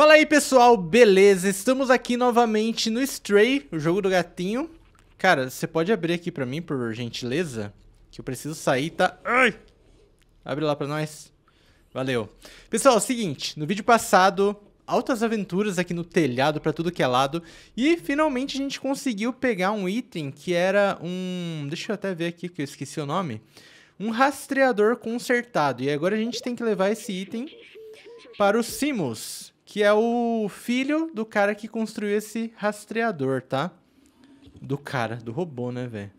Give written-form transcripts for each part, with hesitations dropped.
Fala aí, pessoal, beleza? Estamos aqui novamente no Stray, o jogo do gatinho. Cara, você pode abrir aqui pra mim, por gentileza? Que eu preciso sair, tá? Ai! Abre lá pra nós. Valeu. Pessoal, é o seguinte, no vídeo passado, altas aventuras aqui no telhado pra tudo que é lado. E finalmente a gente conseguiu pegar um item que era um... Deixa eu até ver aqui que eu esqueci o nome. Um rastreador consertado. E agora a gente tem que levar esse item para o Seamus, que é o filho do cara que construiu esse rastreador, tá? Do cara, do robô, né, velho?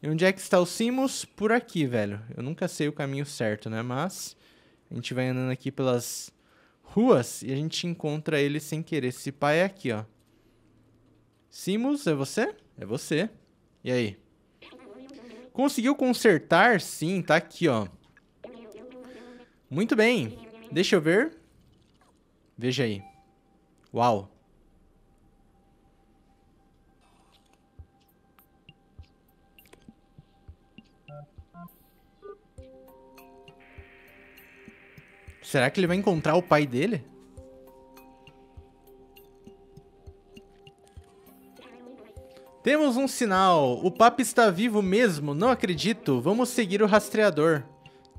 E onde é que está o Seamus? Por aqui, velho. Eu nunca sei o caminho certo, né? Mas a gente vai andando aqui pelas ruas e a gente encontra ele sem querer. Esse pai é aqui, ó. Seamus, é você? É você. E aí? Conseguiu consertar? Sim, tá aqui, ó. Muito bem. Deixa eu ver. Veja aí. Uau. Será que ele vai encontrar o pai dele? Temos um sinal. O papo está vivo mesmo. Não acredito. Vamos seguir o rastreador.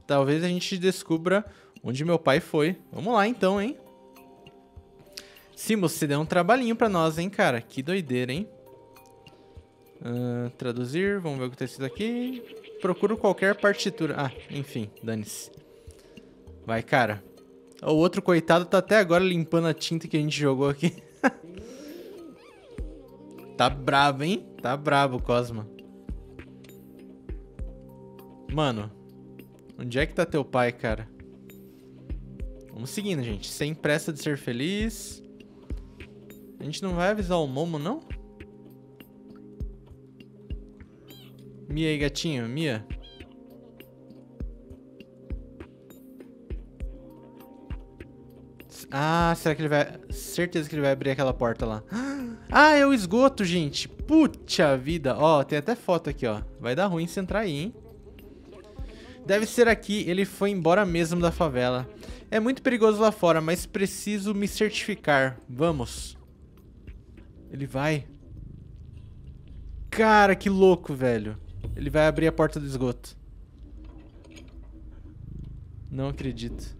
Talvez a gente descubra onde meu pai foi. Vamos lá então, hein? Sim, você deu um trabalhinho pra nós, hein, cara? Que doideira, hein? Traduzir. Vamos ver o que tem sido aqui. Procuro qualquer partitura. Ah, enfim. Dane-se. Vai, cara. O outro coitado tá até agora limpando a tinta que a gente jogou aqui. Tá bravo, hein? Tá bravo, Cosma. Mano, onde é que tá teu pai, cara? Vamos seguindo, gente. Sem pressa de ser feliz. A gente não vai avisar o Momo, não? Mia aí, gatinho. Mia. Ah, será que ele vai... Certeza que ele vai abrir aquela porta lá. Ah, é o esgoto, gente. Puta vida. Ó, tem até foto aqui, ó. Vai dar ruim se entrar aí, hein? Deve ser aqui. Ele foi embora mesmo da favela. É muito perigoso lá fora, mas preciso me certificar. Vamos. Ele vai. Cara, que louco, velho. Ele vai abrir a porta do esgoto. Não acredito.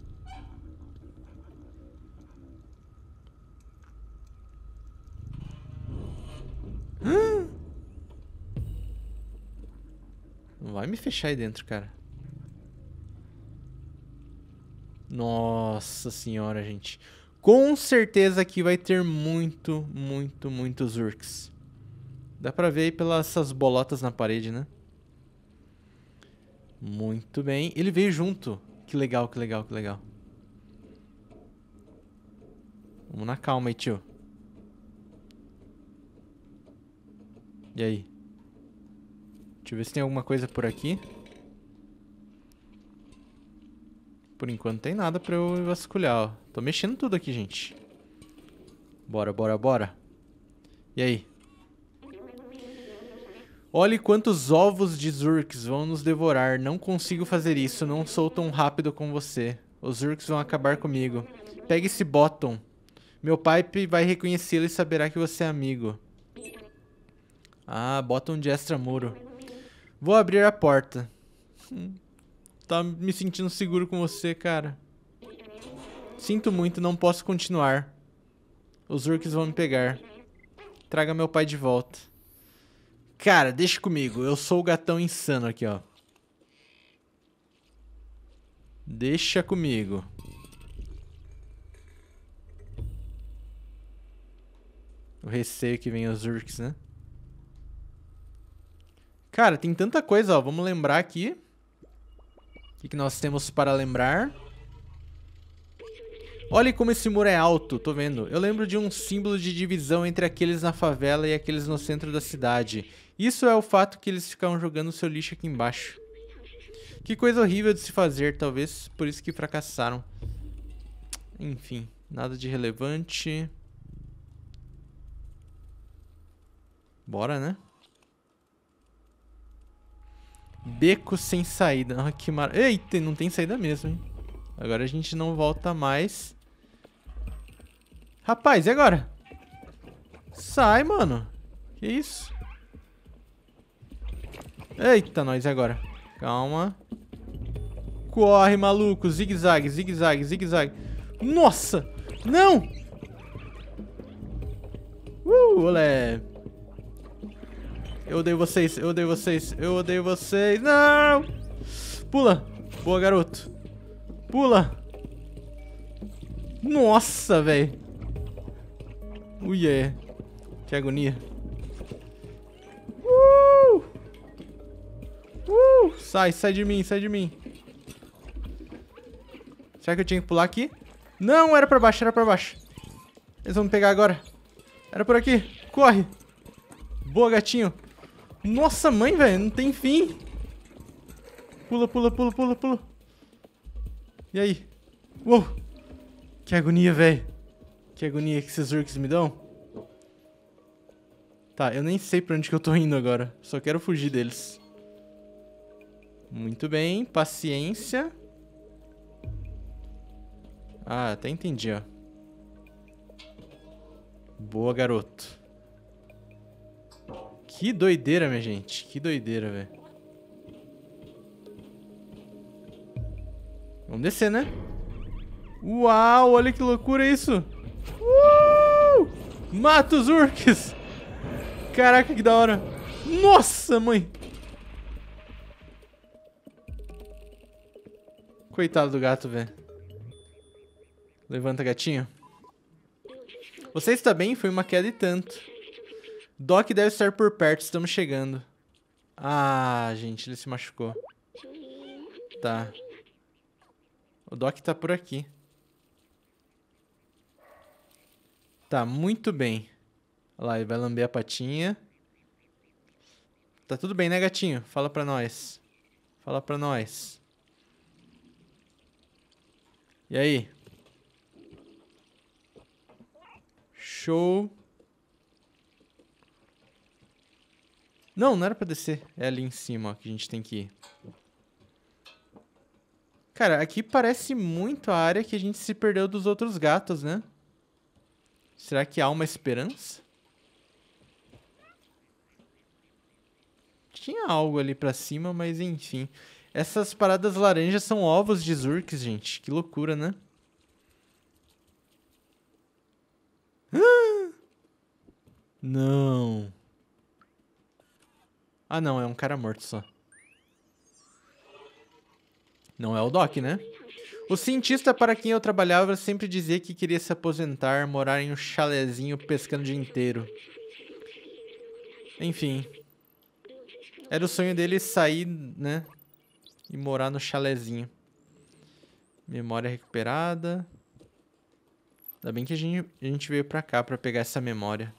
Não vai me fechar aí dentro, cara. Nossa senhora, gente. Com certeza aqui vai ter muito, muito, muito Zurks. Dá pra ver aí pelas essas bolotas na parede, né? Muito bem. Ele veio junto. Que legal, que legal, que legal. Vamos na calma aí, tio. E aí? Deixa eu ver se tem alguma coisa por aqui. Por enquanto não tem nada pra eu vasculhar, ó. Tô mexendo tudo aqui, gente. Bora, bora, bora. E aí? Olhe quantos ovos de Zurks vão nos devorar. Não consigo fazer isso. Não sou tão rápido como você. Os Zurks vão acabar comigo. Pegue esse bottom. Meu pai vai reconhecê-lo e saberá que você é amigo. Ah, bota um de extra-muro. Vou abrir a porta. Tá me sentindo seguro com você, cara. Sinto muito, não posso continuar. Os Zurks vão me pegar. Traga meu pai de volta. Cara, deixa comigo. Eu sou o gatão insano aqui, ó. Deixa comigo. O receio que vem os Zurks, né? Cara, tem tanta coisa, ó. Vamos lembrar aqui. O que, que nós temos para lembrar? Olha como esse muro é alto. Tô vendo. Eu lembro de um símbolo de divisão entre aqueles na favela e aqueles no centro da cidade. Isso é o fato que eles ficaram jogando seu lixo aqui embaixo. Que coisa horrível de se fazer. Talvez por isso que fracassaram. Enfim, nada de relevante. Bora, né? Beco sem saída. Ah, que maravilha. Eita, não tem saída mesmo, hein? Agora a gente não volta mais. Rapaz, e agora? Sai, mano. Que isso? Eita, nós, e agora? Calma. Corre, maluco. Zigue-zague, zigue-zague, zigue-zague. Nossa! Não! Olé! Eu odeio vocês, eu odeio vocês, eu odeio vocês. Não! Pula! Boa, garoto. Pula! Nossa, velho. Ui, yeah. Que agonia. Sai, sai de mim, sai de mim. Será que eu tinha que pular aqui? Não, era pra baixo, era pra baixo. Eles vão me pegar agora. Era por aqui, corre. Boa, gatinho. Nossa, mãe, velho, não tem fim. Pula, pula, pula, pula, pula. E aí? Uou. Que agonia, velho. Que agonia que esses Zurks me dão. Tá, eu nem sei pra onde que eu tô indo agora. Só quero fugir deles. Muito bem, paciência. Ah, até entendi, ó. Boa, garoto. Que doideira, minha gente. Que doideira, velho. Vamos descer, né? Uau, olha que loucura isso! Mata os Zurks! Caraca, que da hora! Nossa, mãe! Coitado do gato, velho. Levanta, gatinho. Você está bem? Foi uma queda e tanto. Doc deve estar por perto, estamos chegando. Ah, gente, ele se machucou. Tá. O Doc tá por aqui. Tá, muito bem. Olha lá, ele vai lamber a patinha. Tá tudo bem, né, gatinho? Fala pra nós. Fala pra nós. E aí? Show. Não, não era pra descer. É ali em cima, ó, que a gente tem que ir. Cara, aqui parece muito a área que a gente se perdeu dos outros gatos, né? Será que há uma esperança? Tinha algo ali pra cima, mas enfim. Essas paradas laranjas são ovos de Zurks, gente. Que loucura, né? Ah! Não. Ah, não. É um cara morto só. Não é o Doc, né? O cientista para quem eu trabalhava sempre dizia que queria se aposentar, morar em um chalezinho pescando o dia inteiro. Enfim. Era o sonho dele sair, né? E morar no chalezinho. Memória recuperada. Ainda bem que a gente veio pra cá pra pegar essa memória.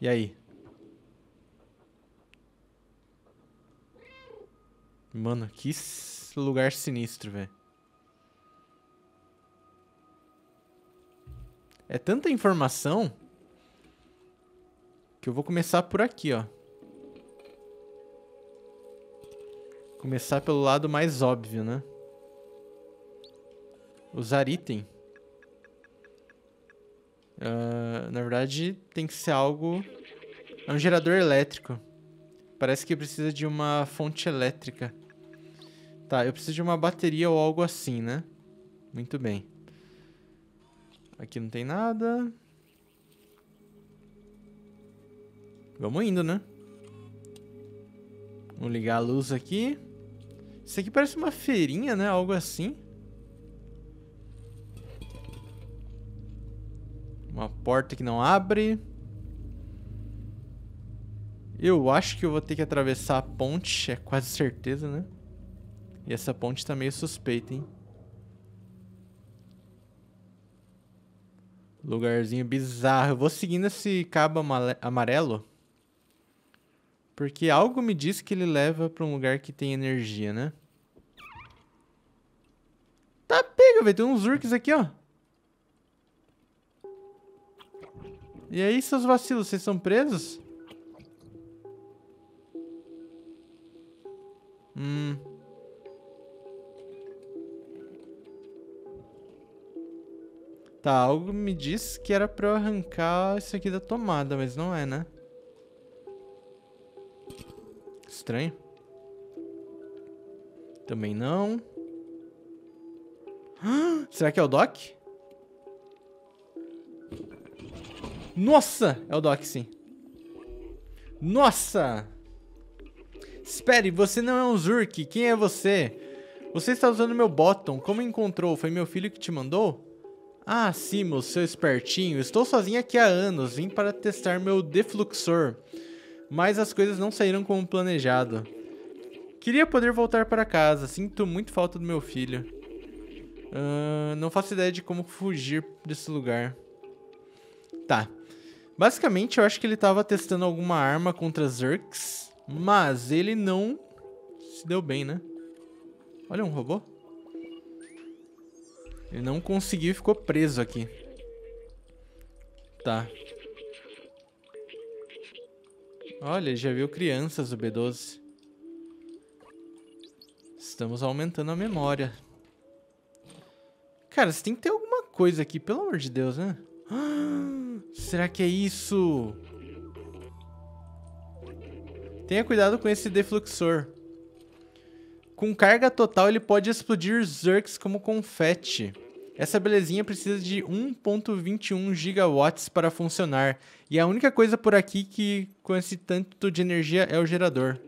E aí? Mano, que lugar sinistro, velho. É tanta informação que eu vou começar por aqui, ó. Começar pelo lado mais óbvio, né? Usar item. Na verdade, tem que ser algo... É um gerador elétrico. Parece que precisa de uma fonte elétrica. Tá, eu preciso de uma bateria ou algo assim, né? Muito bem. Aqui não tem nada. Vamos indo, né? Vamos ligar a luz aqui. Isso aqui parece uma feirinha, né? Algo assim. Uma porta que não abre. Eu acho que eu vou ter que atravessar a ponte, é quase certeza, né? E essa ponte tá meio suspeita, hein? Lugarzinho bizarro. Eu vou seguindo esse cabo amarelo. Porque algo me diz que ele leva pra um lugar que tem energia, né? Tá pega, velho. Tem uns Zurks aqui, ó. E aí, seus vacilos, vocês são presos? Tá, algo me diz que era pra eu arrancar isso aqui da tomada, mas não é, né? Estranho. Também não. Será que é o Doc? Nossa! É o Doc, sim. Nossa! Espere, você não é um Zurk. Quem é você? Você está usando meu bottom. Como encontrou? Foi meu filho que te mandou? Ah, Seamus, seu espertinho. Estou sozinho aqui há anos. Vim para testar meu Defluxor. Mas as coisas não saíram como planejado. Queria poder voltar para casa. Sinto muito falta do meu filho. Não faço ideia de como fugir desse lugar. Tá. Basicamente, eu acho que ele estava testando alguma arma contra Zurks, mas ele não se deu bem, né? Olha, um robô. Ele não conseguiu e ficou preso aqui. Tá. Olha, ele já viu crianças do B12. Estamos aumentando a memória. Cara, você tem que ter alguma coisa aqui, pelo amor de Deus, né? Será que é isso? Tenha cuidado com esse defluxor. Com carga total, ele pode explodir Zurks como confete. Essa belezinha precisa de 1.21 gigawatts para funcionar. E a única coisa por aqui que com esse tanto de energia é o gerador.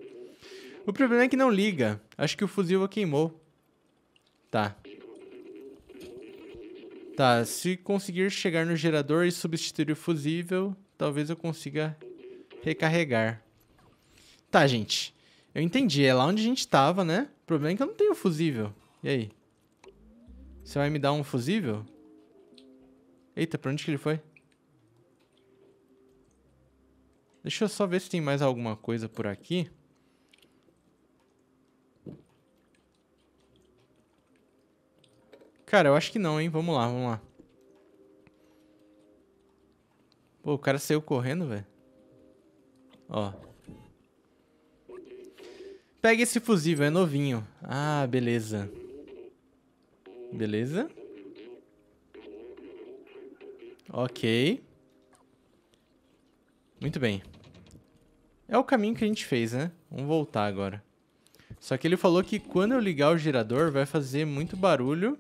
O problema é que não liga. Acho que o fusível queimou. Tá. Tá, se conseguir chegar no gerador e substituir o fusível, talvez eu consiga recarregar. Tá, gente. Eu entendi. É lá onde a gente tava, né? O problema é que eu não tenho fusível. E aí? Você vai me dar um fusível? Eita, pra onde que ele foi? Deixa eu só ver se tem mais alguma coisa por aqui. Cara, eu acho que não, hein? Vamos lá, vamos lá. Pô, o cara saiu correndo, velho. Ó. Pega esse fusível, é novinho. Ah, beleza. Beleza. Ok. Muito bem. É o caminho que a gente fez, né? Vamos voltar agora. Só que ele falou que quando eu ligar o gerador vai fazer muito barulho.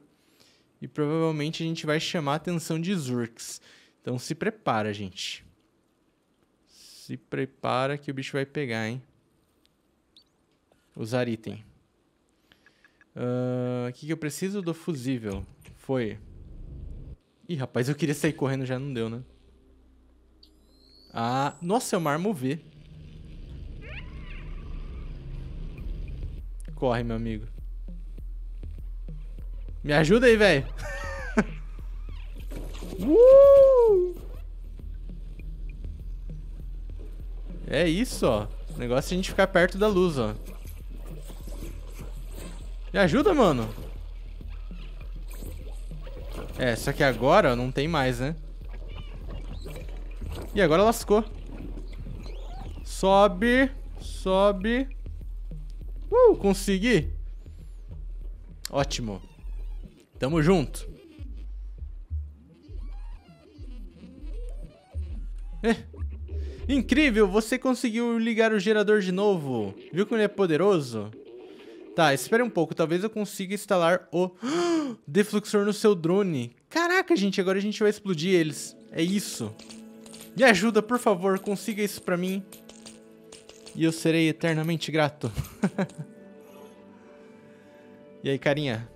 E provavelmente a gente vai chamar a atenção de Zurks. Então se prepara, gente. Se prepara que o bicho vai pegar, hein? Usar item. O que eu preciso do fusível? Foi. Ih, rapaz, eu queria sair correndo, já não deu, né? Ah, nossa, é uma arma UV. Corre, meu amigo. Me ajuda aí, velho. É isso, ó. O negócio é a gente ficar perto da luz, ó. Me ajuda, mano. É, só que agora ó, não tem mais, né? E agora lascou. Sobe. Sobe. Consegui. Ótimo. Tamo junto. Incrível, você conseguiu ligar o gerador de novo. Viu como ele é poderoso? Tá, espere um pouco. Talvez eu consiga instalar o defluxor no seu drone. Caraca, gente, agora a gente vai explodir eles. É isso. Me ajuda, por favor, consiga isso pra mim. E eu serei eternamente grato. E aí, carinha?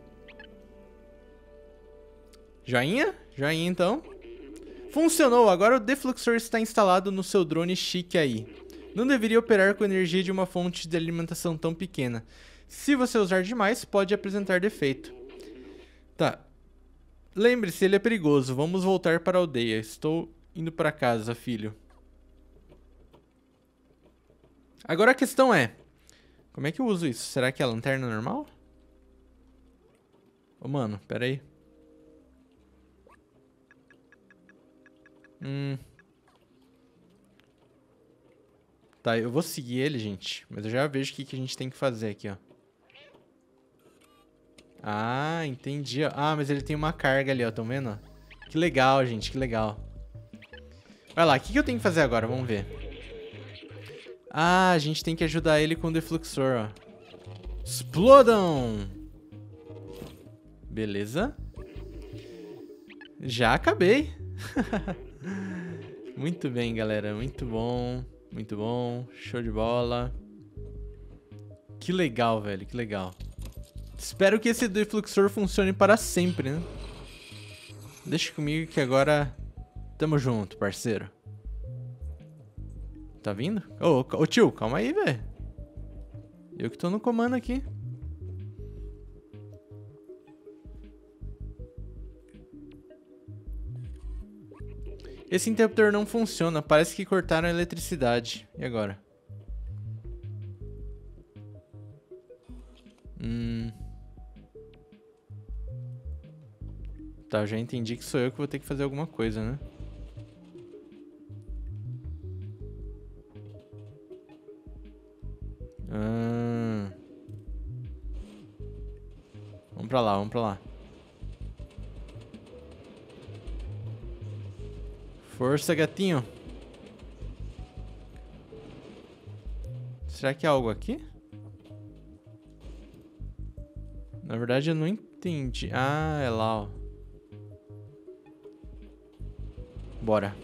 Joinha? Joinha, então. Funcionou! Agora o defluxor está instalado no seu drone chique aí. Não deveria operar com energia de uma fonte de alimentação tão pequena. Se você usar demais, pode apresentar defeito. Tá. Lembre-se, ele é perigoso. Vamos voltar para a aldeia. Estou indo para casa, filho. Agora a questão é... Como é que eu uso isso? Será que é a lanterna normal? Ô, mano, pera aí. Tá, eu vou seguir ele, gente. Mas eu já vejo o que, que a gente tem que fazer aqui, ó. Ah, entendi. Ah, mas ele tem uma carga ali, ó. Tão vendo? Que legal, gente, que legal. Vai lá, o que, que eu tenho que fazer agora? Vamos ver. Ah, a gente tem que ajudar ele com o Defluxor, ó. Explodam! Beleza. Já acabei. Muito bem, galera. Muito bom. Muito bom. Show de bola. Que legal, velho. Que legal. Espero que esse Defluxor funcione para sempre, né? Deixa comigo que agora... Tamo junto, parceiro. Tá vindo? Ô, tio, calma aí, velho. Eu que tô no comando aqui. Esse interruptor não funciona. Parece que cortaram a eletricidade. E agora? Tá, eu já entendi que sou eu que vou ter que fazer alguma coisa, né? Vamos pra lá, vamos pra lá. Força, gatinho. Será que há algo aqui? Na verdade, eu não entendi. Ah, é lá, ó. Bora.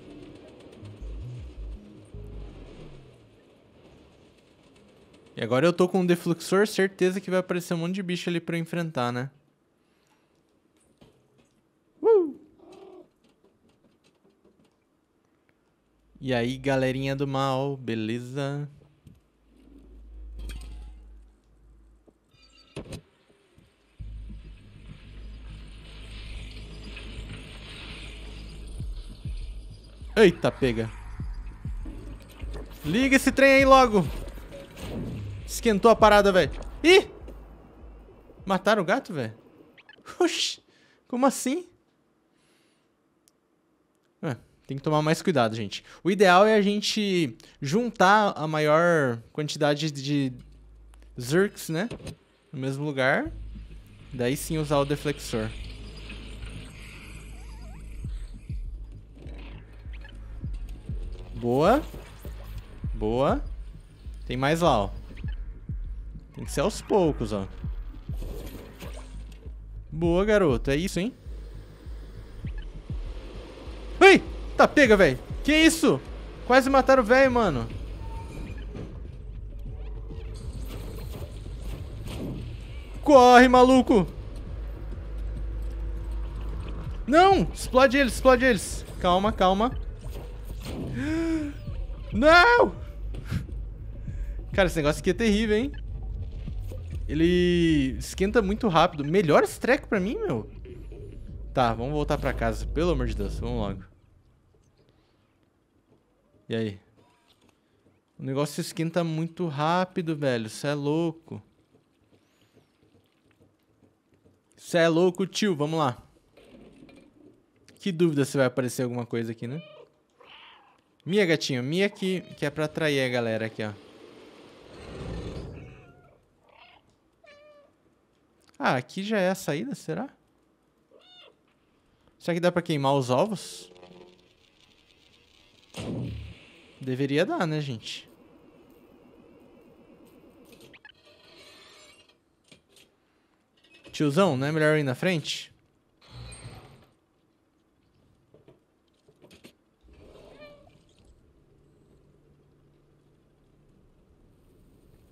E agora eu tô com um Defluxor, certeza que vai aparecer um monte de bicho ali pra eu enfrentar, né? E aí, galerinha do mal, beleza? Eita, pega. Liga esse trem aí logo. Esquentou a parada, velho. Ih! Mataram o gato, velho? Oxi, como assim? Ué. Tem que tomar mais cuidado, gente. O ideal é a gente juntar a maior quantidade de Zurks, né? No mesmo lugar. Daí sim usar o Defluxor. Boa. Boa. Tem mais lá, ó. Tem que ser aos poucos, ó. Boa, garoto. É isso, hein? Ei! Tá, pega, velho. Que isso? Quase mataram o velho, mano. Corre, maluco. Não! Explode eles, explode eles. Calma, calma. Não! Cara, esse negócio aqui é terrível, hein? Ele esquenta muito rápido. Melhor esse treco pra mim, meu. Tá, vamos voltar pra casa. Pelo amor de Deus, vamos logo. E aí? O negócio esquenta muito rápido, velho. Cê é louco. Cê é louco, tio. Vamos lá. Que dúvida se vai aparecer alguma coisa aqui, né? Mia, gatinho. Mia aqui, que é pra atrair a galera aqui, ó. Ah, aqui já é a saída, será? Será que dá pra queimar os ovos? Deveria dar, né, gente? Tiozão, não é melhor ir na frente?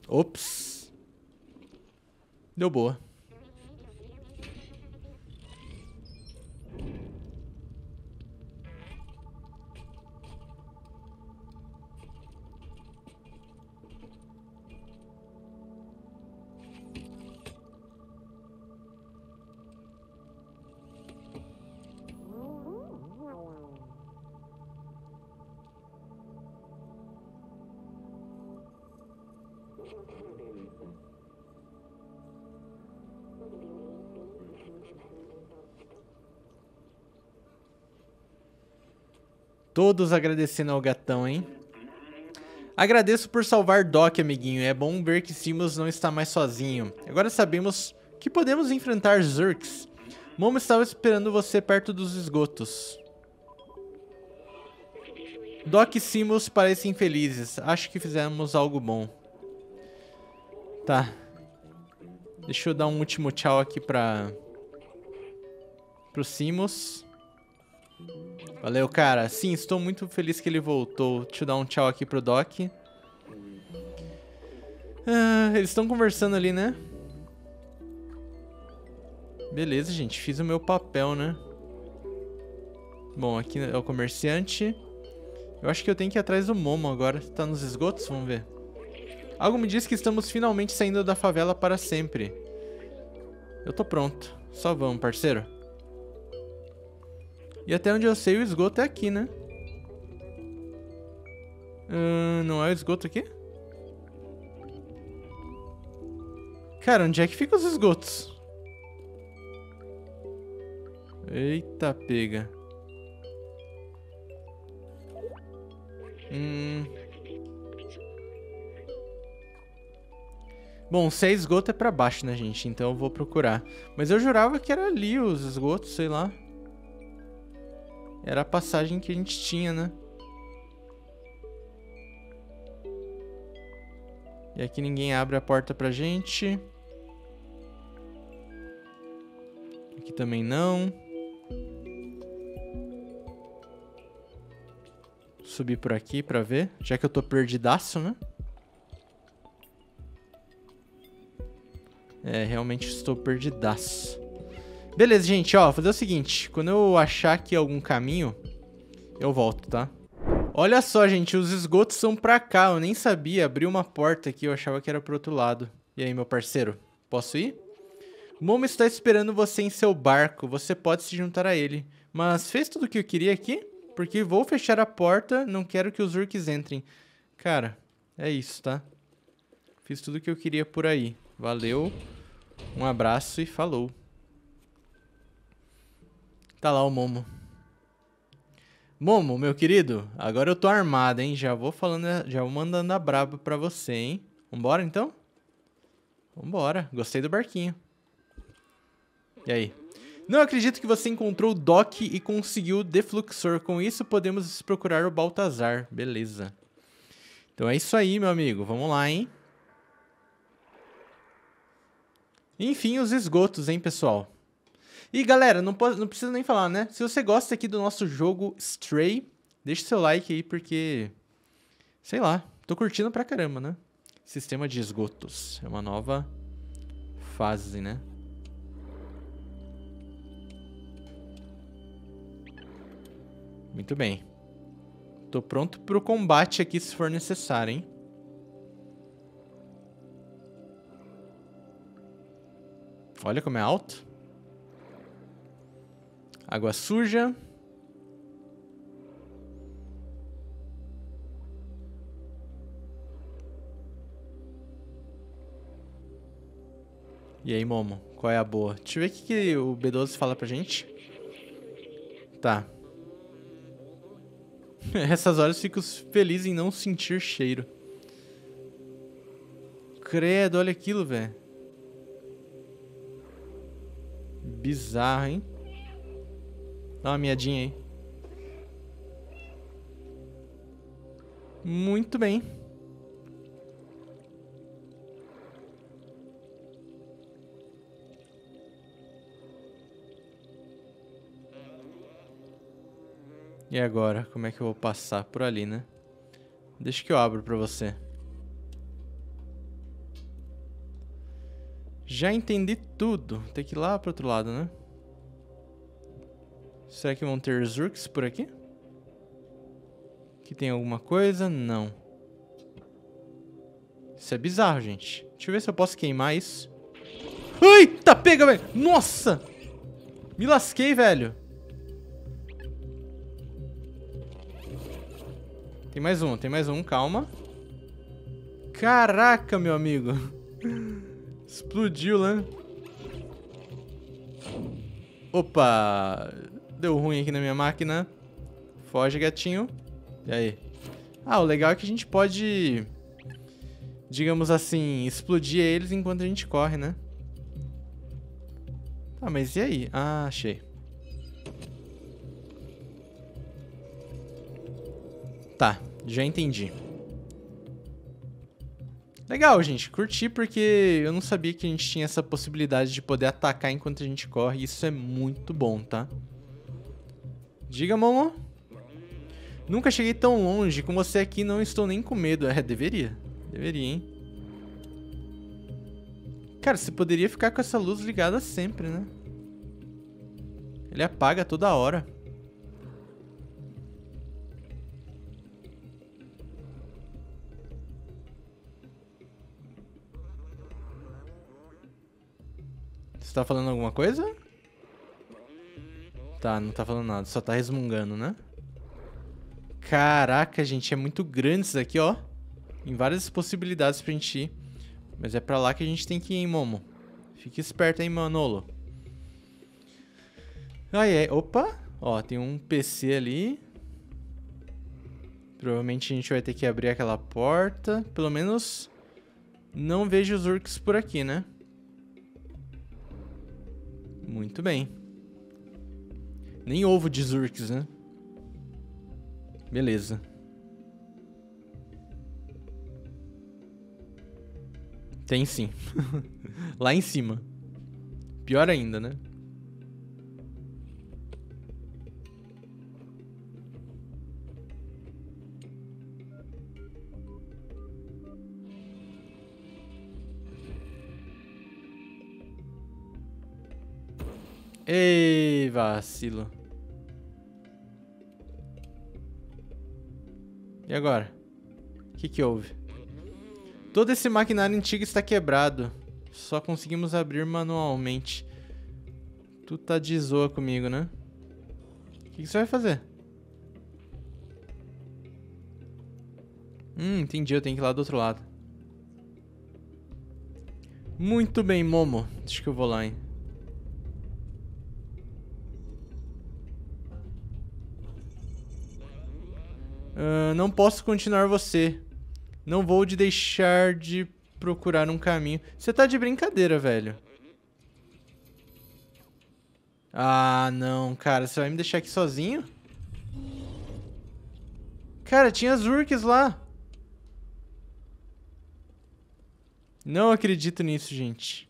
Ops. Deu boa. Todos agradecendo ao gatão, hein? Agradeço por salvar Doc, amiguinho. É bom ver que Seamus não está mais sozinho. Agora sabemos que podemos enfrentar Zurks. Momo estava esperando você perto dos esgotos. Doc e Seamus parecem felizes. Acho que fizemos algo bom. Tá. Deixa eu dar um último tchau aqui pro Seamus. Valeu, cara. Sim, estou muito feliz que ele voltou. Deixa eu dar um tchau aqui pro Doc. Ah, eles estão conversando ali, né? Beleza, gente. Fiz o meu papel, né? Bom, aqui é o comerciante. Eu acho que eu tenho que ir atrás do Momo agora. Tá nos esgotos? Vamos ver. Algo me diz que estamos finalmente saindo da favela para sempre. Eu tô pronto. Só vamos, parceiro. E até onde eu sei, o esgoto é aqui, né? Não é o esgoto aqui? Cara, onde é que ficam os esgotos? Eita, pega. Bom, se é esgoto é pra baixo, né, gente? Então eu vou procurar. Mas eu jurava que era ali os esgotos, sei lá. Era a passagem que a gente tinha, né? E aqui ninguém abre a porta pra gente. Aqui também não. Subir por aqui pra ver. Já que eu tô perdidaço, né? É, realmente estou perdidaço. Beleza, gente, ó. Vou fazer o seguinte. Quando eu achar aqui algum caminho, eu volto, tá? Olha só, gente. Os esgotos são pra cá. Eu nem sabia. Abri uma porta aqui. Eu achava que era pro outro lado. E aí, meu parceiro? Posso ir? O Momo está esperando você em seu barco. Você pode se juntar a ele. Mas fez tudo o que eu queria aqui? Porque vou fechar a porta, não quero que os Zurks entrem. Cara, é isso, tá? Fiz tudo o que eu queria por aí. Valeu, um abraço e falou. Tá lá o Momo. Momo, meu querido, agora eu tô armado, hein? Já vou falando, já vou mandando a braba pra você, hein? Vambora, então? Vambora, gostei do barquinho. E aí? Não acredito que você encontrou o Doc e conseguiu o Defluxor. Com isso, podemos procurar o Baltazar. Beleza. Então é isso aí, meu amigo. Vamos lá, hein? Enfim, os esgotos, hein, pessoal? E, galera, não precisa nem falar, né? Se você gosta aqui do nosso jogo Stray, deixa seu like aí, porque... sei lá, tô curtindo pra caramba, né? Sistema de esgotos. É uma nova fase, né? Muito bem. Tô pronto pro combate aqui se for necessário, hein? Olha como é alto. Água suja. E aí, Momo? Qual é a boa? Deixa eu ver o que o B12 fala pra gente. Tá. Essas horas fico feliz em não sentir cheiro. Credo, olha aquilo, velho. Bizarro, hein? Dá uma miadinha aí. Muito bem. E agora, como é que eu vou passar por ali, né? Deixa que eu abro pra você. Já entendi tudo. Tem que ir lá pro outro lado, né? Será que vão ter Zurks por aqui? Aqui tem alguma coisa? Não. Isso é bizarro, gente. Deixa eu ver se eu posso queimar isso. Eita, pega, velho! Nossa! Me lasquei, velho! Tem mais um, calma. Caraca, meu amigo. Explodiu, né? Opa! Deu ruim aqui na minha máquina. Foge, gatinho. E aí? Ah, o legal é que a gente pode, digamos assim, explodir eles enquanto a gente corre, né? Tá, mas e aí? Ah, achei. Tá, já entendi. Legal, gente. Curti porque eu não sabia que a gente tinha essa possibilidade de poder atacar enquanto a gente corre. Isso é muito bom, tá? Diga, Momo. Nunca cheguei tão longe. Com você aqui não estou nem com medo. É, deveria. Deveria, hein? Cara, você poderia ficar com essa luz ligada sempre, né? Ele apaga toda hora. Você tá falando alguma coisa? Tá, não tá falando nada. Só tá resmungando, né? Caraca, gente. É muito grande isso daqui, ó. Tem várias possibilidades pra gente ir. Mas é pra lá que a gente tem que ir, hein, Momo? Fique esperto, hein, Manolo? Ai, ai. Opa! Ó, tem um PC ali. Provavelmente a gente vai ter que abrir aquela porta. Pelo menos não vejo os Zurks por aqui, né? Muito bem. Nem ovo de Zurks, né? Beleza. Tem sim. Lá em cima. Pior ainda, né? Ei, vacilo. E agora? O que que houve? Todo esse maquinário antigo está quebrado. Só conseguimos abrir manualmente. Tu tá de zoa comigo, né? O que que você vai fazer? Entendi. Eu tenho que ir lá do outro lado. Muito bem, Momo. Acho que eu vou lá, hein? Não posso continuar você. Não vou te deixar de procurar um caminho. Você tá de brincadeira, velho. Ah, não, cara. Você vai me deixar aqui sozinho? Cara, tinha Zurks lá. Não acredito nisso, gente.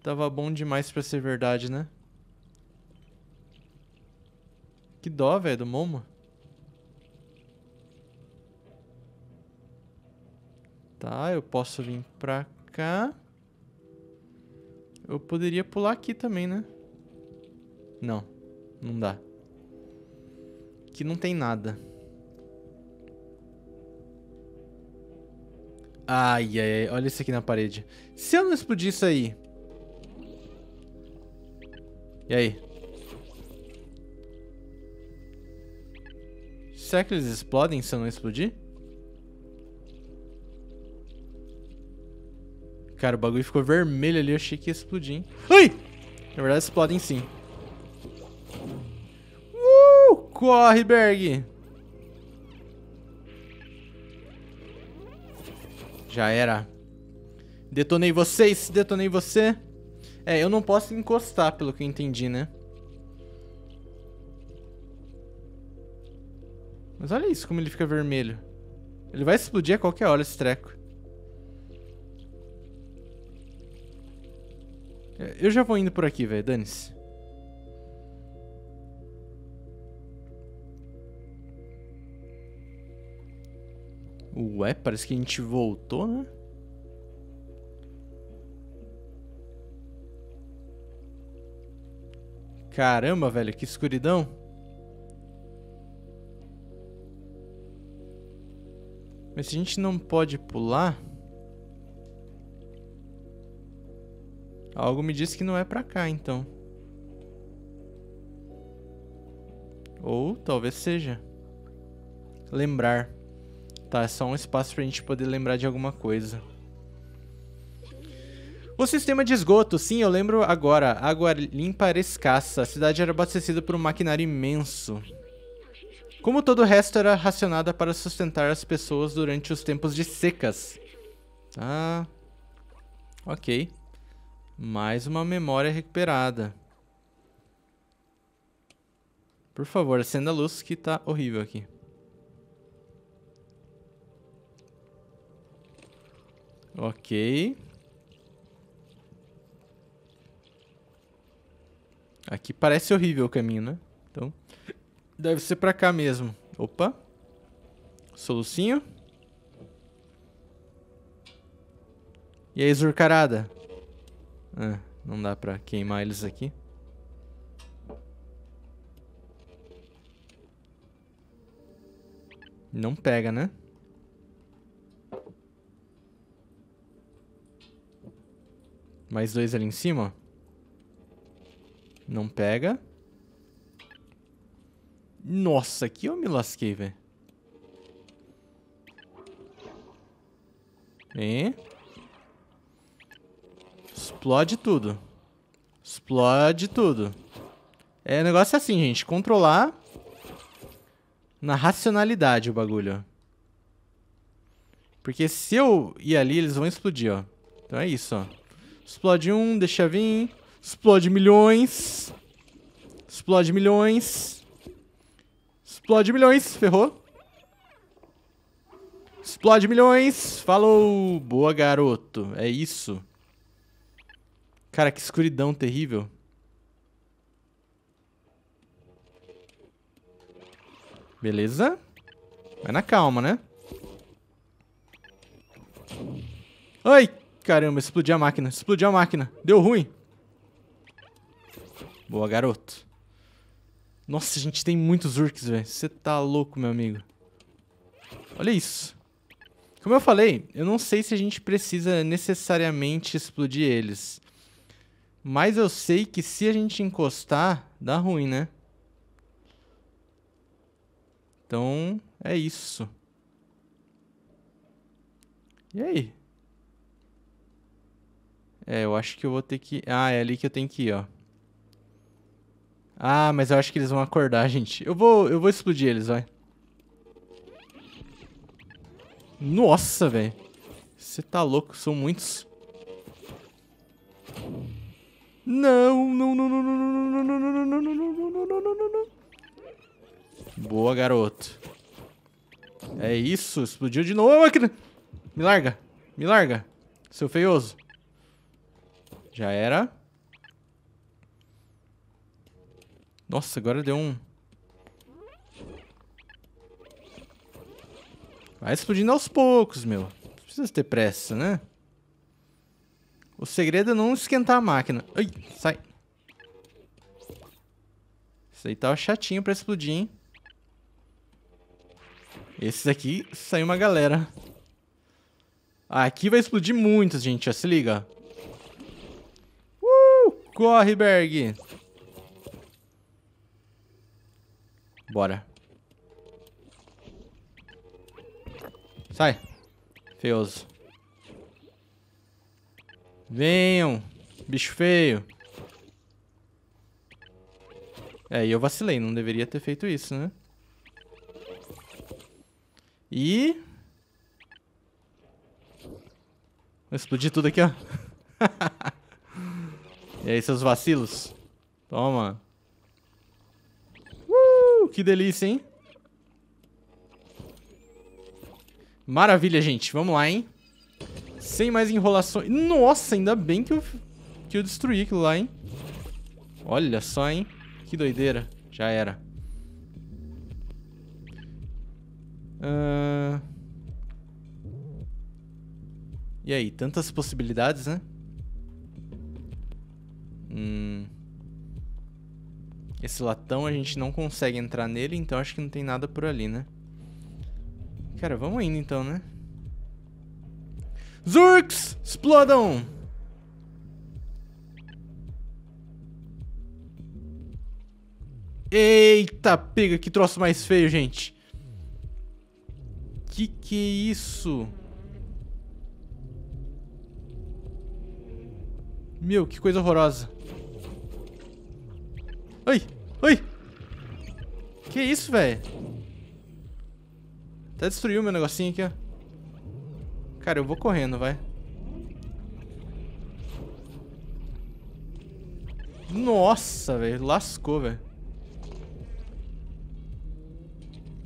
Tava bom demais pra ser verdade, né? Que dó, velho, do Momo. Tá, eu posso vir pra cá. Eu poderia pular aqui também, né? Não, não dá. Aqui não tem nada. Ai, ai, ai, olha isso aqui na parede. Se eu não explodir isso aí... E aí? Será que eles explodem se eu não explodir? Cara, o bagulho ficou vermelho ali, eu achei que ia explodir, hein? Ai! Na verdade, explodem sim. Corre, Berg! Já era. Detonei vocês, detonei você. É, eu não posso encostar, pelo que eu entendi, né? Mas olha isso, como ele fica vermelho. Ele vai explodir a qualquer hora, esse treco. Eu já vou indo por aqui, velho. Dane-se. Ué, parece que a gente voltou, né? Caramba, velho. Que escuridão. Mas se a gente não pode pular... Algo me disse que não é pra cá, então. Ou talvez seja. Lembrar. Tá, é só um espaço pra gente poder lembrar de alguma coisa. O sistema de esgoto. Sim, eu lembro agora. Água limpa era escassa. A cidade era abastecida por um maquinário imenso. Como todo o resto, era racionada para sustentar as pessoas durante os tempos de secas. Tá. Ok. Mais uma memória recuperada. Por favor, acenda a luz que tá horrível aqui. Ok. Aqui parece horrível o caminho, né? Então, deve ser pra cá mesmo. Opa. Solucinho. E aí, Zurkarada? Ah, não dá pra queimar eles aqui. Não pega, né? Mais dois ali em cima, ó. Não pega. Nossa, aqui eu me lasquei, velho. E... explode tudo. Explode tudo. É, o negócio é assim, gente. Controlar na racionalidade o bagulho, ó. Porque se eu ir ali, eles vão explodir, ó. Então é isso, ó. Explode um, deixa vir... explode milhões. Explode milhões. Explode milhões. Ferrou. Explode milhões. Falou. Boa, garoto. É isso. Cara, que escuridão terrível. Beleza. Vai na calma, né? Ai, caramba. Explodiu a máquina. Explodiu a máquina. Deu ruim. Boa, garoto. Nossa, a gente tem muitos Zurks, velho. Você tá louco, meu amigo. Olha isso. Como eu falei, eu não sei se a gente precisa necessariamente explodir eles. Mas eu sei que se a gente encostar, dá ruim, né? Então, é isso. E aí? É, eu acho que eu vou ter que... ah, é ali que eu tenho que ir, ó. Ah, mas eu acho que eles vão acordar, gente. Eu vou explodir eles, vai. Nossa, velho. Você tá louco, são muitos. Não, não, não, não, não, não, não, não, não, não, não, não, não, não. Boa, garoto. É isso, explodiu de novo a máquina. Me larga, me larga, seu feioso. Já era. Nossa, agora deu um... vai explodindo aos poucos, meu. Não precisa ter pressa, né? O segredo é não esquentar a máquina. Ai, sai. Isso aí tava chatinho pra explodir, hein? Esse daqui saiu uma galera. Aqui vai explodir muitos, gente. Ó, se liga. Corre, Berg. Bora. Sai. Feioso. Venham. Bicho feio. É, e eu vacilei. Não deveria ter feito isso, né? E... vou explodir tudo aqui, ó. E aí, seus vacilos? Toma. Que delícia, hein? Maravilha, gente. Vamos lá, hein? Sem mais enrolações. Nossa, ainda bem que eu destruí aquilo lá, hein? Olha só, hein? Que doideira. Já era. E aí? Tantas possibilidades, né? Esse latão a gente não consegue entrar nele, então acho que não tem nada por ali, né? Cara, vamos indo então, né? Zurks, explodam! Eita, pega, que troço mais feio, gente. Que é isso? Meu, que coisa horrorosa. Ai, ai. Que isso, velho? Até destruiu meu negocinho aqui, ó. Cara, eu vou correndo, vai. Nossa, velho. Lascou, velho.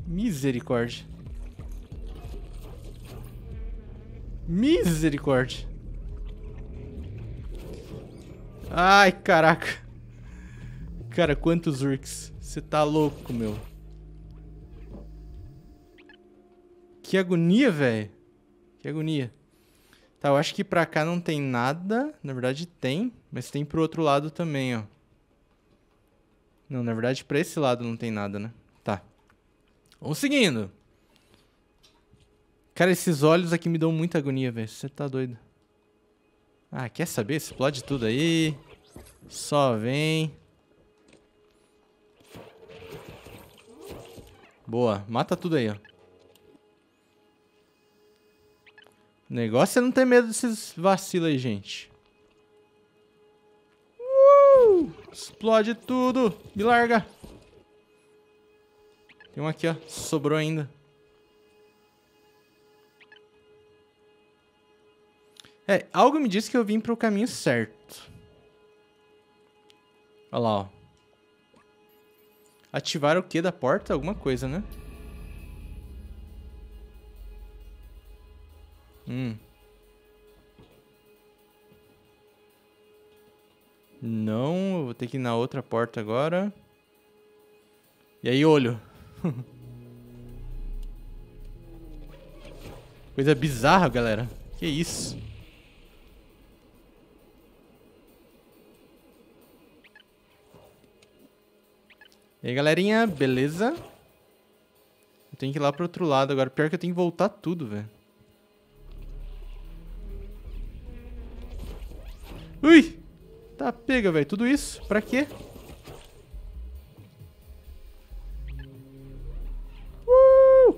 Misericórdia. Misericórdia. Ai, caraca. Cara, quantos Zurks. Você tá louco, meu. Que agonia, velho. Que agonia. Tá, eu acho que pra cá não tem nada. Na verdade tem, mas tem pro outro lado também, ó. Não, na verdade pra esse lado não tem nada, né? Tá. Vamos seguindo. Cara, esses olhos aqui me dão muita agonia, velho. Você tá doido. Ah, quer saber? Explode tudo aí. Só vem. Boa. Mata tudo aí, ó. O negócio é não ter medo desses vacilos aí, gente. Explode tudo. Me larga. Tem um aqui, ó. Sobrou ainda. É, algo me diz que eu vim pro caminho certo. Olha lá, ó. Ativar o quê da porta? Alguma coisa, né? Não, eu vou ter que ir na outra porta agora. E aí, olho. Coisa bizarra, galera. Que isso? E aí, galerinha, beleza? Eu tenho que ir lá pro outro lado agora. Pior que eu tenho que voltar tudo, velho. Ui! Tá pega, velho. Tudo isso? Pra quê?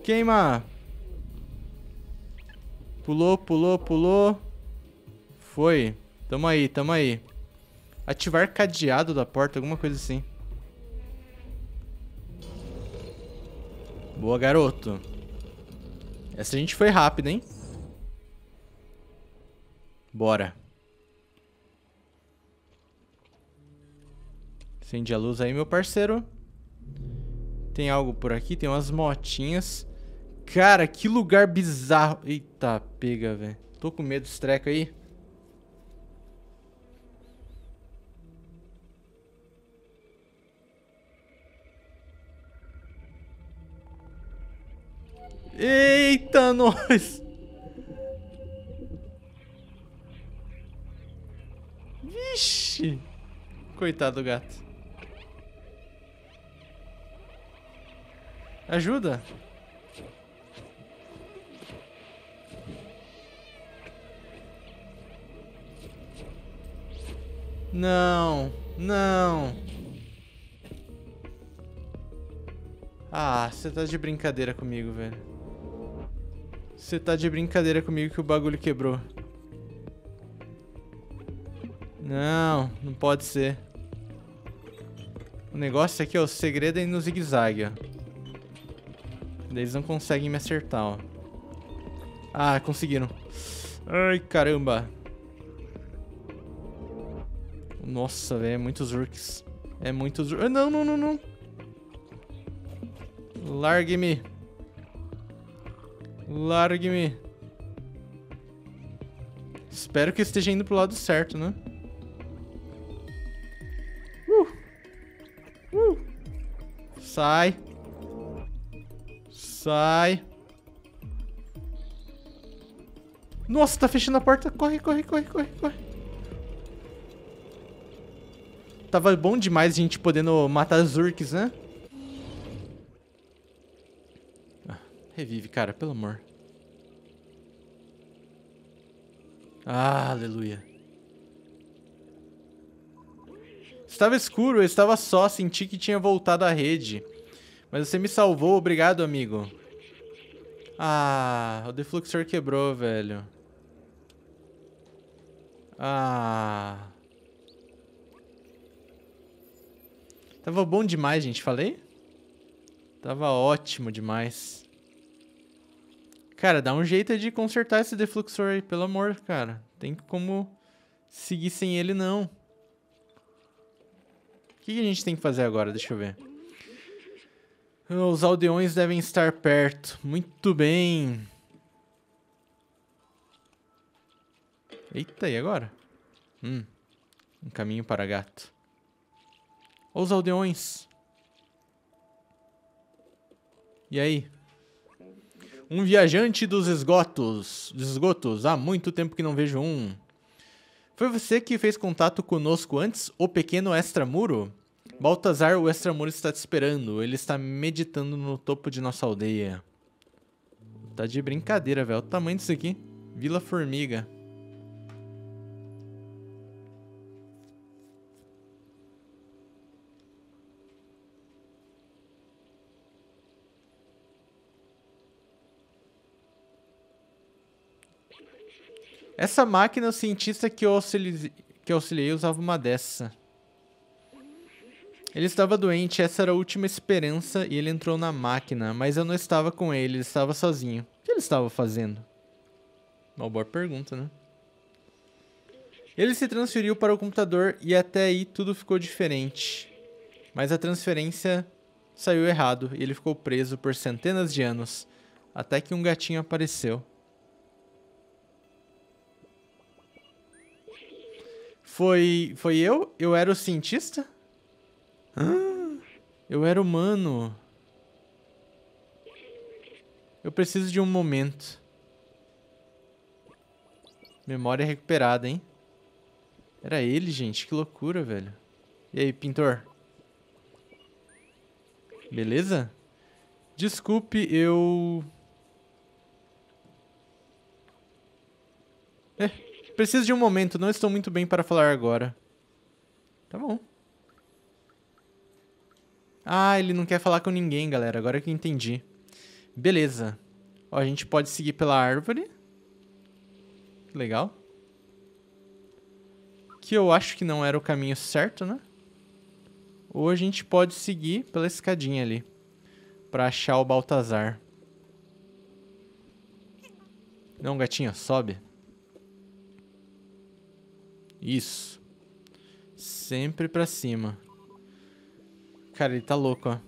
Queima! Pulou, pulou, pulou. Foi. Tamo aí, tamo aí. Ativar cadeado da porta, alguma coisa assim. Boa, garoto. Essa a gente foi rápida, hein? Bora. Acende a luz aí, meu parceiro. Tem algo por aqui, tem umas motinhas. Cara, que lugar bizarro. Eita, pega, velho. Tô com medo desse treco aí. Eita, nós. Vixe. Coitado do gato. Ajuda. Não, não. Ah, você tá de brincadeira comigo, velho. Você tá de brincadeira comigo que o bagulho quebrou. Não, não pode ser. O negócio aqui, ó, o segredo é ir no zigue-zague, ó. Eles não conseguem me acertar, ó. Ah, conseguiram. Ai, caramba. Nossa, velho, é muitos Zurks. É muitos Zurks. Não, não, não, não. Largue-me. Largue-me. Espero que eu esteja indo pro lado certo, né? Sai. Sai. Nossa, tá fechando a porta. Corre, corre, corre, corre, corre. Tava bom demais a gente podendo matar Zurks, né? Ah, revive, cara, pelo amor. Ah, aleluia. Estava escuro, eu estava só. Senti que tinha voltado à rede. Mas você me salvou, obrigado, amigo. Ah, o Defluxor quebrou, velho. Ah. Tava bom demais, gente, falei? Tava ótimo demais. Cara, dá um jeito de consertar esse Defluxor aí, pelo amor, cara. Tem como seguir sem ele, não. que a gente tem que fazer agora? Deixa eu ver. Os aldeões devem estar perto. Muito bem. Eita, e agora? Um caminho para gato. Os aldeões. E aí? Um viajante dos esgotos. Há muito tempo que não vejo um. Foi você que fez contato conosco antes, o pequeno extramuro? Baltazar, o extramuro está te esperando. Ele está meditando no topo de nossa aldeia. Tá de brincadeira, velho. Olha o tamanho disso aqui. Vila Formiga. Essa máquina, o cientista que eu auxiliei usava uma dessa. Ele estava doente, essa era a última esperança e ele entrou na máquina, mas eu não estava com ele, ele estava sozinho. O que ele estava fazendo? Uma boa pergunta, né? Ele se transferiu para o computador e até aí tudo ficou diferente. Mas a transferência saiu errado e ele ficou preso por centenas de anos, até que um gatinho apareceu. Foi eu? Eu era o cientista? Eu era humano. Eu preciso de um momento. Memória recuperada, hein? Era ele, gente. Que loucura, velho. E aí, pintor? Beleza? Desculpe, eu... Preciso de um momento, não estou muito bem para falar agora. Tá bom. Ah, ele não quer falar com ninguém, galera. Agora que eu entendi. Beleza. Ó, a gente pode seguir pela árvore. Legal. Que eu acho que não era o caminho certo, né? Ou a gente pode seguir pela escadinha ali. Pra achar o Baltazar. Não, gatinho, sobe. Isso. Sempre pra cima. Cara, ele tá louco, ó.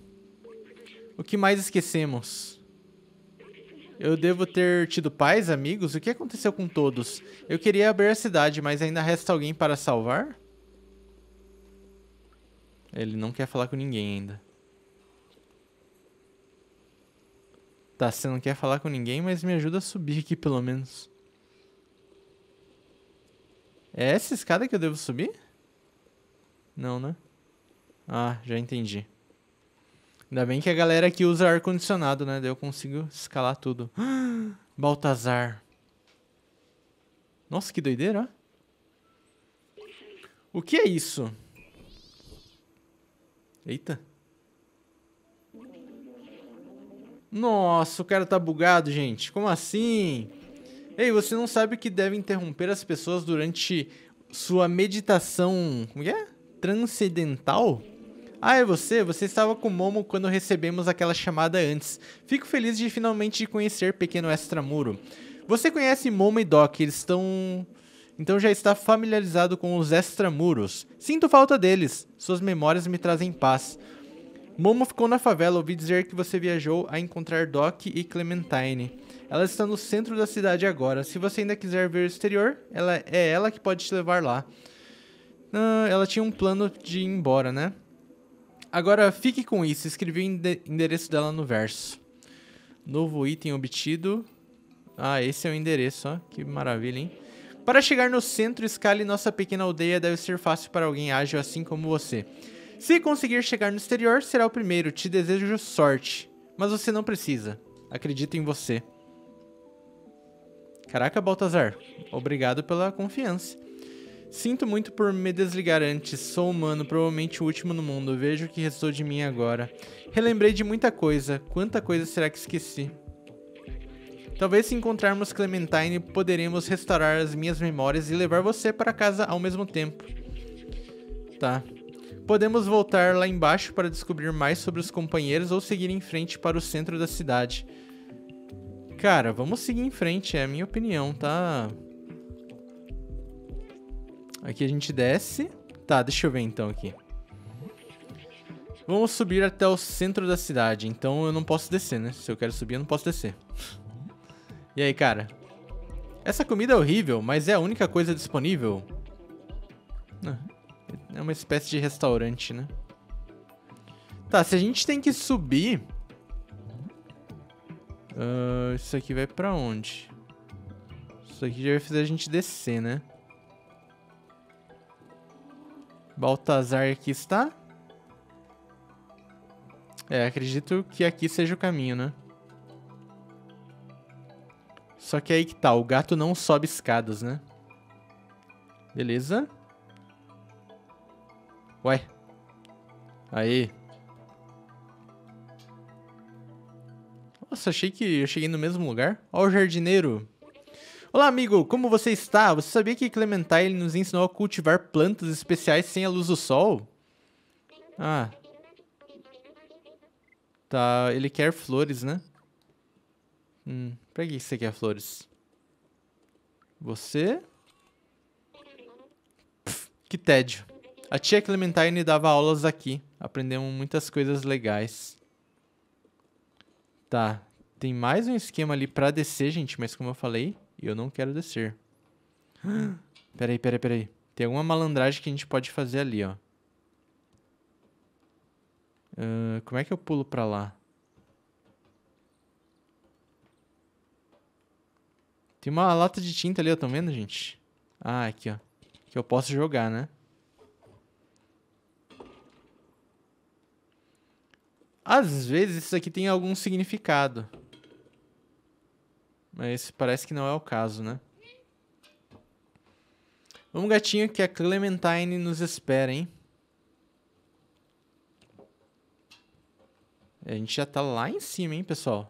O que mais esquecemos? Eu devo ter tido pais, amigos? O que aconteceu com todos? Eu queria abrir a cidade, mas ainda resta alguém para salvar? Ele não quer falar com ninguém ainda. Tá, você não quer falar com ninguém, mas me ajuda a subir aqui, pelo menos. É essa escada que eu devo subir? Não, né? Ah, já entendi. Ainda bem que a galera aqui usa ar-condicionado, né? Daí eu consigo escalar tudo. Baltazar. Nossa, que doideira. O que é isso? Eita. Nossa, o cara tá bugado, gente. Como assim? Ei, você não sabe que deve interromper as pessoas durante sua meditação... Como que é? Transcendental? Ah, é você? Você estava com o Momo quando recebemos aquela chamada antes. Fico feliz de finalmente te conhecer, pequeno extramuro. Você conhece Momo e Doc, eles estão... Então já está familiarizado com os extramuros. Sinto falta deles. Suas memórias me trazem paz. Momo ficou na favela, ouvi dizer que você viajou a encontrar Doc e Clementine. Ela está no centro da cidade agora. Se você ainda quiser ver o exterior, ela que pode te levar lá. Ela tinha um plano de ir embora, né? Agora fique com isso. Escrevi o endereço dela no verso. Novo item obtido. Ah, esse é o endereço, ó. Que maravilha, hein? Para chegar no centro, escale nossa pequena aldeia. Deve ser fácil para alguém ágil assim como você. Se conseguir chegar no exterior, será o primeiro. Te desejo sorte. Mas você não precisa. Acredito em você. Caraca, Baltazar. Obrigado pela confiança. Sinto muito por me desligar antes. Sou humano, provavelmente o último no mundo. Vejo o que restou de mim agora. Relembrei de muita coisa. Quanta coisa será que esqueci? Talvez se encontrarmos Clementine, poderemos restaurar as minhas memórias e levar você para casa ao mesmo tempo. Tá. Podemos voltar lá embaixo para descobrir mais sobre os companheiros ou seguir em frente para o centro da cidade. Cara, vamos seguir em frente, é a minha opinião, tá? Aqui a gente desce. Tá, deixa eu ver então aqui. Vamos subir até o centro da cidade. Então eu não posso descer, né? Se eu quero subir, eu não posso descer. E aí, cara? Essa comida é horrível, mas é a única coisa disponível. É uma espécie de restaurante, né? Tá, se a gente tem que subir... isso aqui vai pra onde? Isso aqui já vai fazer a gente descer, né? Baltazar aqui está. É, acredito que aqui seja o caminho, né? Só que aí que tá, o gato não sobe escadas, né? Beleza. Ué. Aí. Nossa, achei que eu cheguei no mesmo lugar. Ó o jardineiro. Olá, amigo, como você está? Você sabia que Clementine nos ensinou a cultivar plantas especiais sem a luz do sol? Ah. Tá, ele quer flores, né? Pra que você quer flores? Você? Pff, que tédio. A tia Clementine dava aulas aqui. Aprendemos muitas coisas legais. Tá. Tem mais um esquema ali pra descer, gente. Mas como eu falei, eu não quero descer. Peraí. Tem alguma malandragem que a gente pode fazer ali, ó. Como é que eu pulo pra lá? Tem uma lata de tinta ali, ó, tão vendo, gente? Ah, aqui, ó. Que eu posso jogar, né? Às vezes isso aqui tem algum significado. Mas parece que não é o caso, né? Vamos, gatinho, que a Clementine nos espera, hein? A gente já tá lá em cima, hein, pessoal?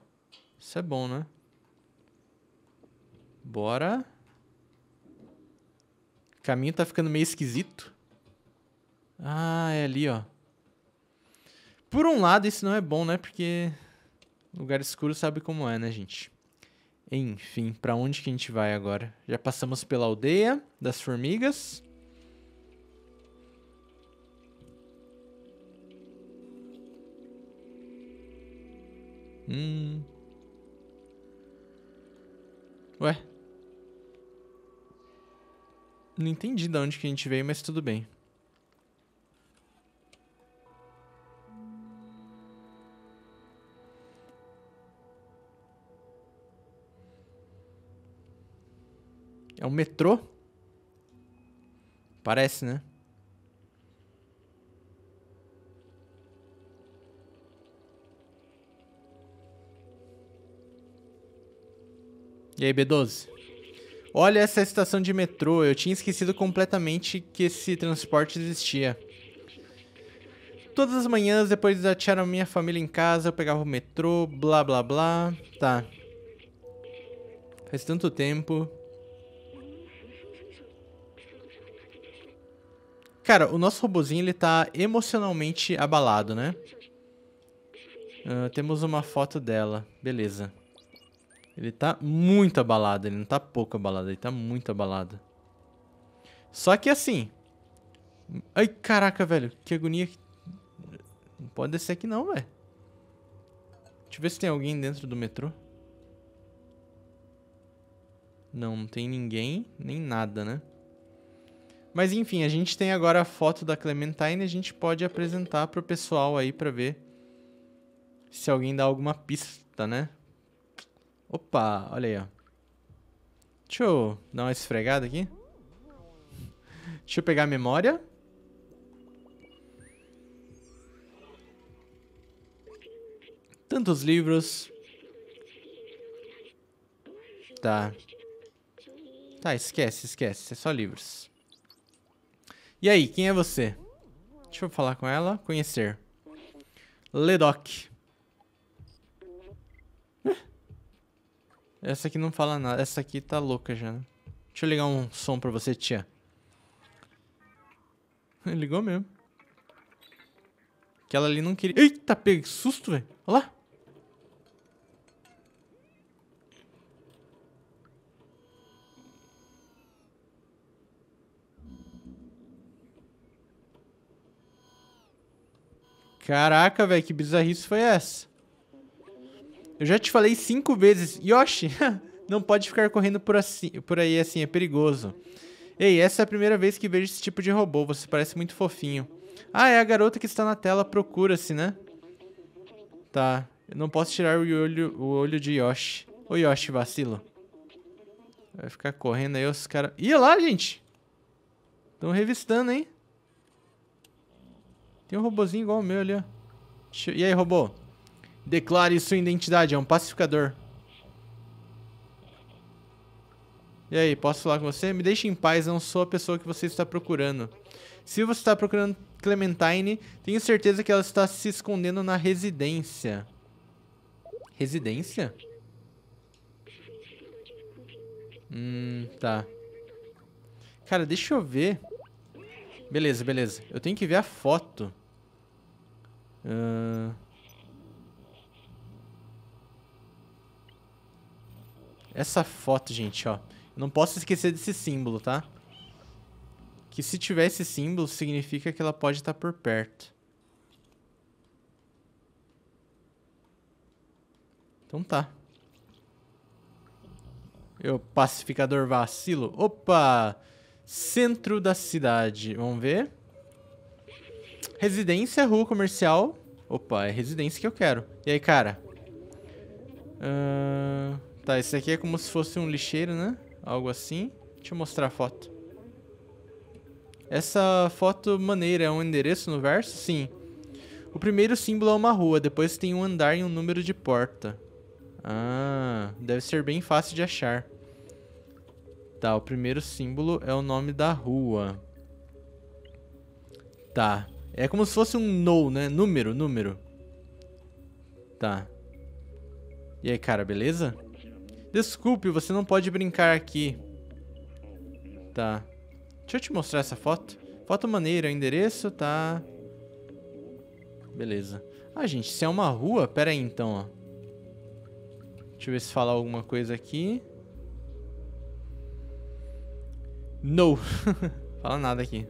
Isso é bom, né? Bora. O caminho tá ficando meio esquisito. Ah, é ali, ó. Por um lado, isso não é bom, né? Porque lugar escuro sabe como é, né, gente? Enfim, pra onde que a gente vai agora? Já passamos pela aldeia das formigas. Ué? Não entendi de onde que a gente veio, mas tudo bem. É um metrô? Parece, né? E aí, B12? Olha essa estação de metrô. Eu tinha esquecido completamente que esse transporte existia. Todas as manhãs, depois de deixar a minha família em casa, eu pegava o metrô, blá, blá, blá. Tá. Faz tanto tempo. Cara, o nosso robozinho, ele tá emocionalmente abalado, né? Temos uma foto dela. Beleza. Ele tá muito abalado, ele não tá pouco abalado, ele tá muito abalado. Só que assim... Ai, caraca, velho, que agonia. Não pode descer aqui não, velho. Deixa eu ver se tem alguém dentro do metrô. Não, não tem ninguém, nem nada, né? Mas enfim, a gente tem agora a foto da Clementine e a gente pode apresentar pro pessoal aí pra ver se alguém dá alguma pista, né? Opa, olha aí, ó. Deixa eu dar uma esfregada aqui. Deixa eu pegar a memória. Tantos livros. Tá. Tá, esquece. É só livros. E aí, quem é você? Deixa eu falar com ela. Conhecer. Ledoc. Essa aqui não fala nada. Essa aqui tá louca já, né? Deixa eu ligar um som pra você, tia. Ligou mesmo. Aquela ali não queria... Eita, pega, que susto, velho. Olha lá. Caraca, velho, que bizarrice foi essa? Eu já te falei 5 vezes. Yoshi, não pode ficar correndo por aí assim, é perigoso. Ei, essa é a primeira vez que vejo esse tipo de robô. Você parece muito fofinho. Ah, é a garota que está na tela. Procura-se, né? Tá. Eu não posso tirar o olho de Yoshi. Ô, Yoshi, vacilo. Vai ficar correndo aí os caras... Ih, olha lá, gente! Estão revistando, hein? Tem um robozinho igual o meu ali, ó. E aí, robô? Declare sua identidade. É um pacificador. E aí, posso falar com você? Me deixe em paz, não sou a pessoa que você está procurando. Se você está procurando Clementine, tenho certeza que ela está se escondendo na residência. Residência? Tá. Cara, deixa eu ver. Beleza, beleza. Eu tenho que ver a foto. Essa foto, gente, ó. Não posso esquecer desse símbolo, tá? Que se tiver esse símbolo, significa que ela pode estar por perto. Então tá. Eu, pacificador vacilo. Opa! Centro da cidade. Vamos ver. Residência, rua comercial. Opa, é residência que eu quero. E aí, cara? Tá, esse aqui é como se fosse um lixeiro, né? Algo assim. Deixa eu mostrar a foto. Essa foto maneira é um endereço no verso? Sim. O primeiro símbolo é uma rua, depois tem um andar e um número de porta. Ah, deve ser bem fácil de achar. Tá, o primeiro símbolo é o nome da rua. Tá. É como se fosse um no, né? Número, número. Tá. E aí, cara, beleza? Desculpe, você não pode brincar aqui. Tá. Deixa eu te mostrar essa foto. Foto maneira, endereço, tá. Beleza. Ah, gente, se é uma rua... Pera aí, então, ó. Deixa eu ver se fala alguma coisa aqui. Não. Fala nada aqui.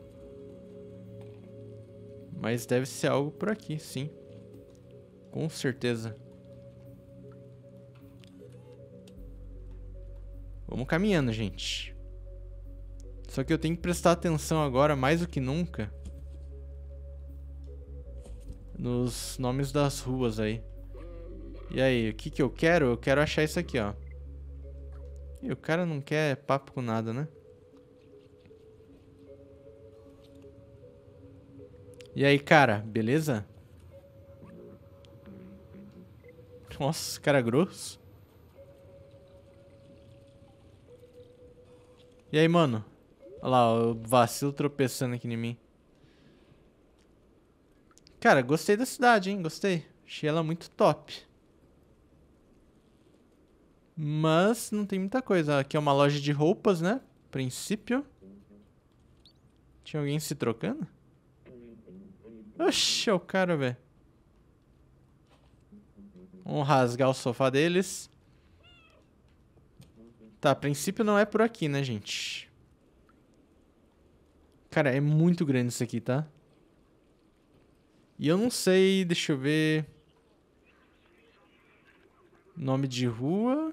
Mas deve ser algo por aqui, sim. Com certeza. Vamos caminhando, gente. Só que eu tenho que prestar atenção agora, mais do que nunca, nos nomes das ruas aí. E aí, o que que eu quero? Eu quero achar isso aqui, ó. E o cara não quer papo com nada, né? E aí, cara, beleza? Nossa, cara grosso. E aí, mano? Olha lá, o vacilo tropeçando aqui em mim. Cara, gostei da cidade, hein? Gostei. Achei ela muito top. Mas não tem muita coisa. Aqui é uma loja de roupas, né? Princípio. Tinha alguém se trocando? Oxi, é o cara, velho. Vamos rasgar o sofá deles. Tá, a princípio não é por aqui, né, gente? Cara, é muito grande isso aqui, tá? E eu não sei, deixa eu ver... Nome de rua...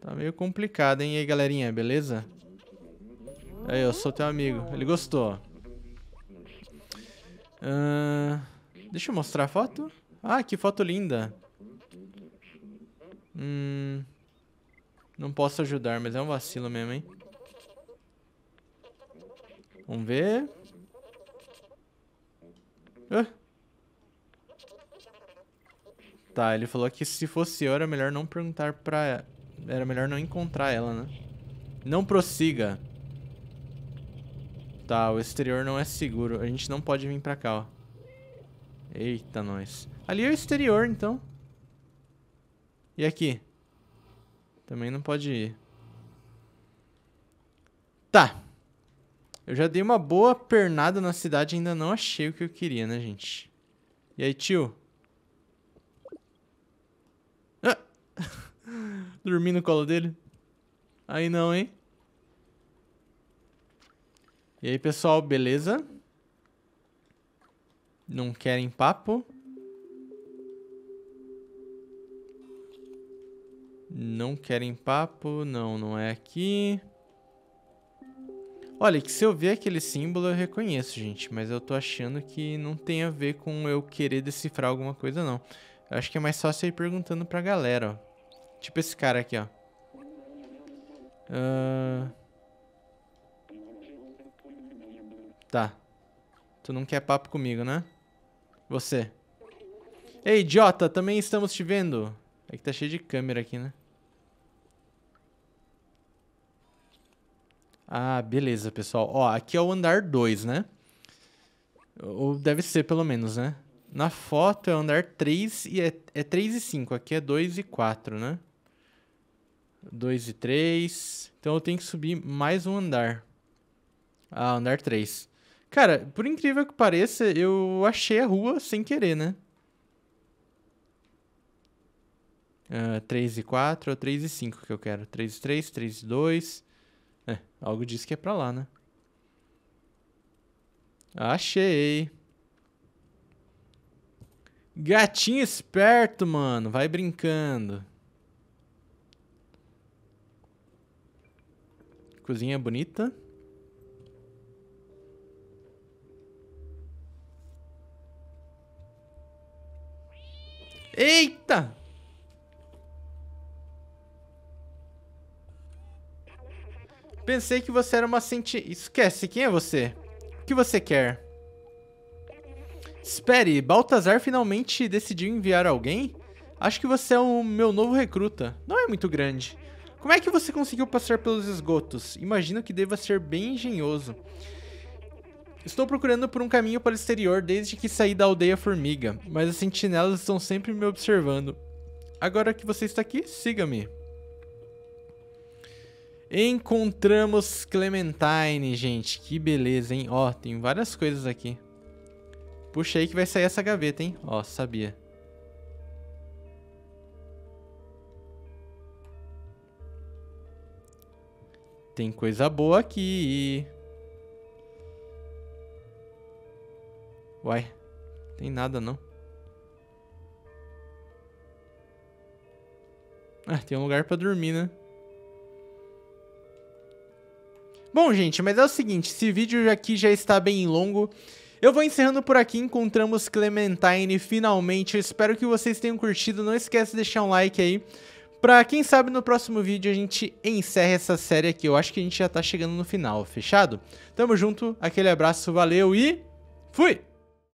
Tá meio complicado, hein? E aí, galerinha, beleza? Aí, eu sou teu amigo. Ele gostou, ó. Deixa eu mostrar a foto. Ah, que foto linda. Não posso ajudar, mas é um vacilo mesmo, hein? Vamos ver. Tá, ele falou que se fosse eu, era melhor não perguntar pra ela. Era melhor não encontrar ela, né? Não prossiga. Tá, o exterior não é seguro. A gente não pode vir pra cá, ó. Eita, nós. Ali é o exterior, então. E aqui? Também não pode ir. Tá. Eu já dei uma boa pernada na cidade e ainda não achei o que eu queria, né, gente? E aí, tio? Ah! Dormi no colo dele? Aí não, hein? E aí, pessoal, beleza? Não querem papo. Não querem papo. Não, não é aqui. Olha, que se eu ver aquele símbolo eu reconheço, gente. Mas eu tô achando que não tem a ver com eu querer decifrar alguma coisa, não. Eu acho que é mais fácil ir perguntando pra galera, ó. Tipo esse cara aqui, ó. Tá. Tu não quer papo comigo, né? Você. Ei, idiota, também estamos te vendo. É que tá cheio de câmera aqui, né? Ah, beleza, pessoal. Ó, aqui é o andar 2, né? Ou deve ser, pelo menos, né? Na foto é andar 3 e é 3 e 5. Aqui é 2 e 4, né? 2 e 3. Então eu tenho que subir mais um andar. Ah, andar 3. Cara, por incrível que pareça, eu achei a rua sem querer, né? 3 e 4 ou 3 e 5 que eu quero. 3 e 3, 3 e 2... É, algo diz que é pra lá, né? Achei. Gatinho esperto, mano. Vai brincando. Cozinha bonita. Eita! Pensei que você era uma cientista. Esquece, quem é você? O que você quer? Espere, Baltazar finalmente decidiu enviar alguém? Acho que você é o meu novo recruta. Não é muito grande. Como é que você conseguiu passar pelos esgotos? Imagino que deva ser bem engenhoso. Estou procurando por um caminho para o exterior desde que saí da aldeia Formiga, mas as sentinelas estão sempre me observando. Agora que você está aqui, siga-me. Encontramos Clementine, gente. Que beleza, hein? Ó, tem várias coisas aqui. Puxa aí que vai sair essa gaveta, hein? Ó, sabia. Tem coisa boa aqui. Uai, tem nada não. Ah, tem um lugar pra dormir, né? Bom, gente, mas é o seguinte, esse vídeo aqui já está bem longo. Eu vou encerrando por aqui, encontramos Clementine finalmente. Eu espero que vocês tenham curtido, não esquece de deixar um like aí. Pra quem sabe no próximo vídeo a gente encerra essa série aqui. Eu acho que a gente já tá chegando no final, fechado? Tamo junto, aquele abraço, valeu e... fui!